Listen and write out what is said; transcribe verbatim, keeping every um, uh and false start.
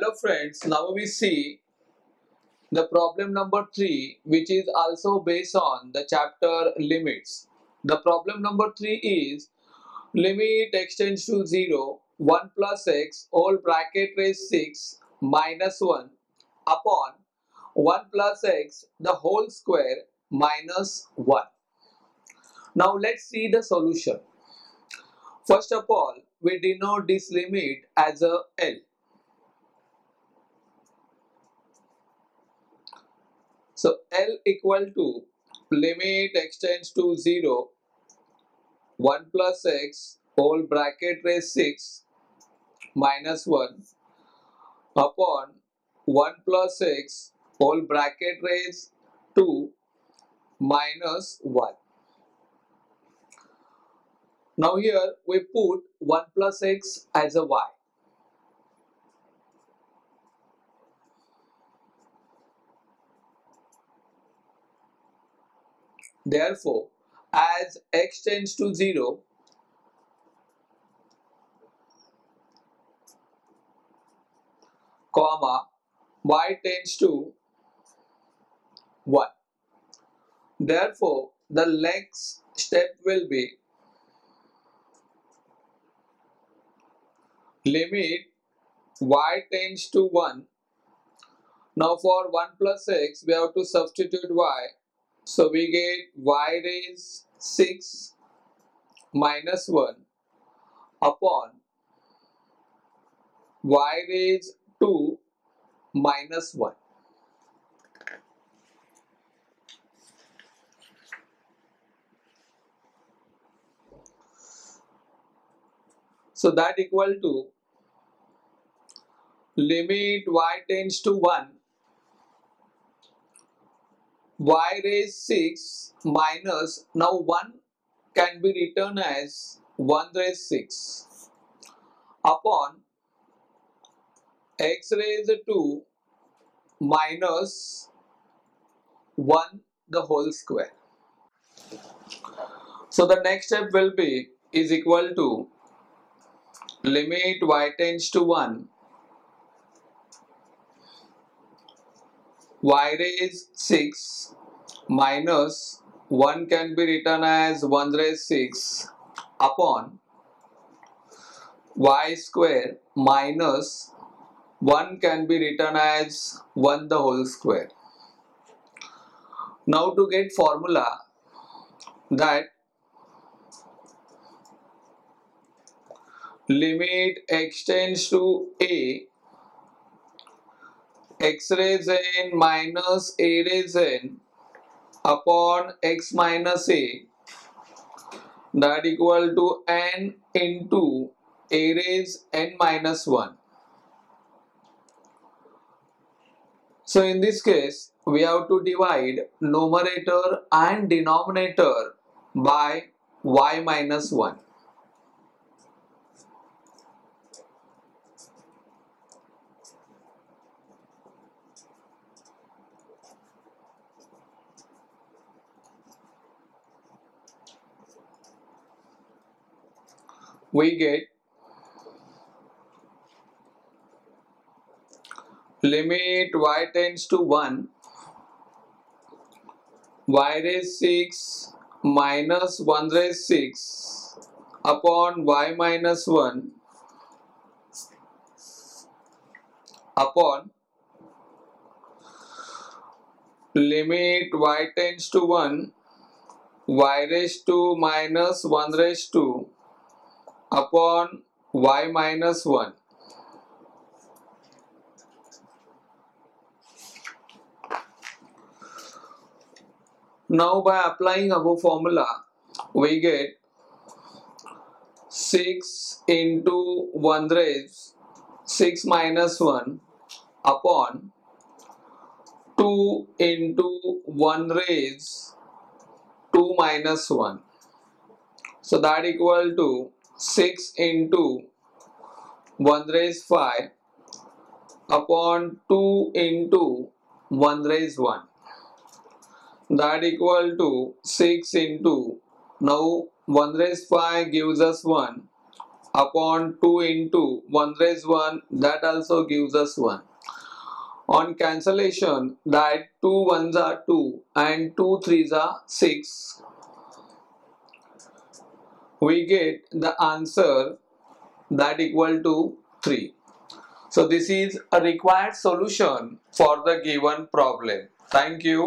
Hello friends, now we see the problem number three, which is also based on the chapter limits. The problem number three is limit x tends to zero, one plus x whole bracket raised six minus one upon one plus x the whole square minus one. Now let's see the solution. First of all, we denote this limit as a L. So L equal to limit x tends to zero, one plus x whole bracket raise six minus one upon one plus x whole bracket raise two minus one. Now here we put one plus x as a y. Therefore, as x tends to zero, comma, y tends to one. Therefore, the next step will be limit y tends to one. Now for one plus x, we have to substitute y. So we get y raised six minus one upon y raised two minus one. So that equal to limit y tends to one, y raised six minus, now one can be written as one raised six upon x raised two minus one the whole square. So the next step will be is equal to limit y tends to one, y raised six minus one can be written as one raised six upon y square minus one can be written as one the whole square. Now to get formula, that limit x tends to a, x raised n minus a raised n upon x minus a, that equal to n into a raised n minus one. So in this case, we have to divide numerator and denominator by y minus one. We get limit y tends to one, y raised six minus one raised six upon y minus one upon limit y tends to one, y raised two minus one raised two upon y minus one. Now by applying above formula, we get six into one raised six minus one upon two into one raised two minus one. So that equal to six into one raised five upon two into one raised one. That equal to six into, now one raised five gives us one, upon two into one raised one, that also gives us one. On cancellation, that two ones are two and two threes are six. We get the answer that equal to three. So this is a required solution for the given problem. Thank you.